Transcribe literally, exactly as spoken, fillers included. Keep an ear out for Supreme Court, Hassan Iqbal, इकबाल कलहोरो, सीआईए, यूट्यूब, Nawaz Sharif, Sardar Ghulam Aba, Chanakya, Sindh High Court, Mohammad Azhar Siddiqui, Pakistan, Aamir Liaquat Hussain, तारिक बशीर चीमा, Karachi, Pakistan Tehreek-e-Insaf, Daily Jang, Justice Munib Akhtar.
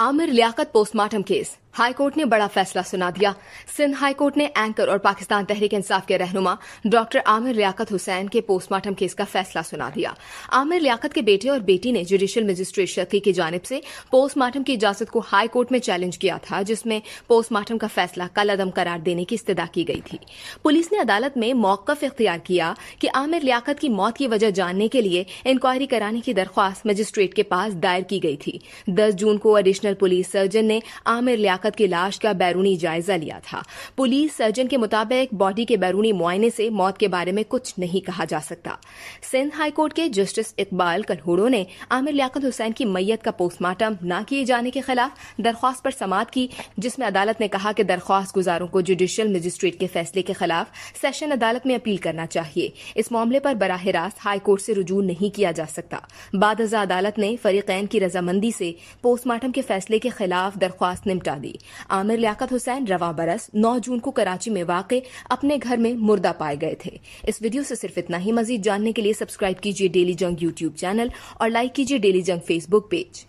Aamir Liaquat postmortem case, high court ने बड़ा फैसला सुना दिया। सिंध हाई कोर्ट ने एंकर और पाकिस्तान तहरीक इंसाफ के रहनुमा डॉक्टर आमिर लियाकत हुसैन के पोस्टमार्टम केस का फैसला सुना दिया। आमिर लियाकत के बेटे और बेटी ने जुडिशियल मजिस्ट्रेट शकी की जानिब से पोस्टमार्टम की इजाजत को हाई कोर्ट में चैलेंज किया था, जिसमें पोस्टमार्टम का फैसला कलअदम करार देने की इस्तदा की गई थी। पुलिस ने अदालत में मौकफ इख्तियार किया कि आमिर लियाकत की मौत की वजह जानने के लिए इंक्वायरी कराने की दरख्वास्त मजिस्ट्रेट के पास दायर की गई थी। दस जून को एडिशनल पुलिस सर्जन ने आमिर लियाकत की लाश का बैरूनी जायजा लिया था। पुलिस सर्जन के मुताबिक बॉडी के बैरूनी मुआयने से मौत के बारे में कुछ नहीं कहा जा सकता। सिंध हाई कोर्ट के जस्टिस इकबाल कलहोरो ने आमिर लियाकत हुसैन की मैयत का पोस्टमार्टम न किए जाने के खिलाफ दरख्वास्त पर समाअत की, जिसमें अदालत ने कहा कि दरख्वास्त गुजारों को जुडिशियल मजिस्ट्रेट के फैसले के खिलाफ सेशन अदालत में अपील करना चाहिए। इस मामले पर बराह रास्त हाई कोर्ट से रुजू नहीं किया जा सकता। बाद अज़ा अदालत ने फरीकैन की रजामंदी से पोस्टमार्टम के फैसले के खिलाफ दरख्वास्त निपटा दी। आमिर लियाकत हुसैन रवा बरस नौ जून को कराची में वाक़े अपने घर में मुर्दा पाए गए थे। इस वीडियो से सिर्फ इतना ही। मजीद जानने के लिए सब्सक्राइब कीजिए डेली जंग यूट्यूब चैनल और लाइक कीजिए डेली जंग फेसबुक पेज।